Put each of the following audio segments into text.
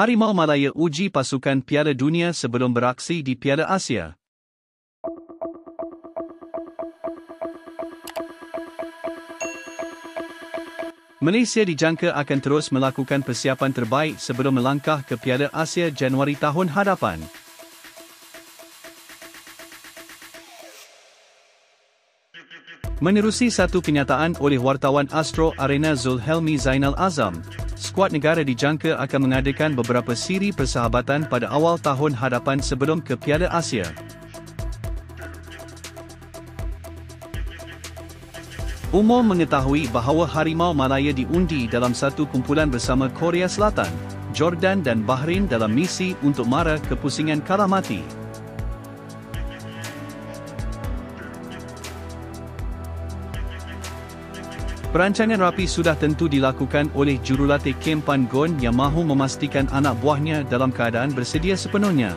Harimau Malaya uji pasukan Piala Dunia sebelum beraksi di Piala Asia. Malaysia dijangka akan terus melakukan persiapan terbaik sebelum melangkah ke Piala Asia Januari tahun hadapan. Menerusi satu kenyataan oleh wartawan Astro Arena Zulhelmi Zainal Azam, skuad negara dijangka akan mengadakan beberapa siri persahabatan pada awal tahun hadapan sebelum ke Piala Asia. UMNO mengetahui bahawa Harimau Malaya diundi dalam satu kumpulan bersama Korea Selatan, Jordan dan Bahrain dalam misi untuk mara kepusingan kalah mati. Perancangan rapi sudah tentu dilakukan oleh jurulatih Kempan Gon yang mahu memastikan anak buahnya dalam keadaan bersedia sepenuhnya.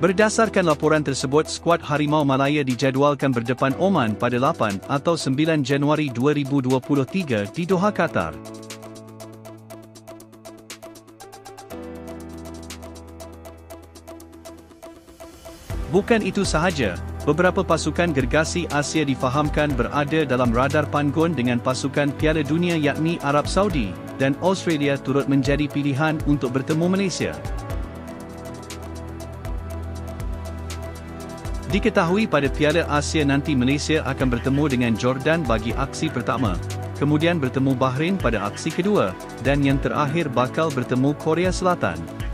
Berdasarkan laporan tersebut, skuad Harimau Malaya dijadualkan berdepan Oman pada 8 atau 9 Januari 2023 di Doha, Qatar. Bukan itu sahaja, beberapa pasukan gergasi Asia difahamkan berada dalam radar Panggon dengan pasukan Piala Dunia yakni Arab Saudi dan Australia turut menjadi pilihan untuk bertemu Malaysia. Diketahui pada Piala Asia nanti Malaysia akan bertemu dengan Jordan bagi aksi pertama, kemudian bertemu Bahrain pada aksi kedua, dan yang terakhir bakal bertemu Korea Selatan.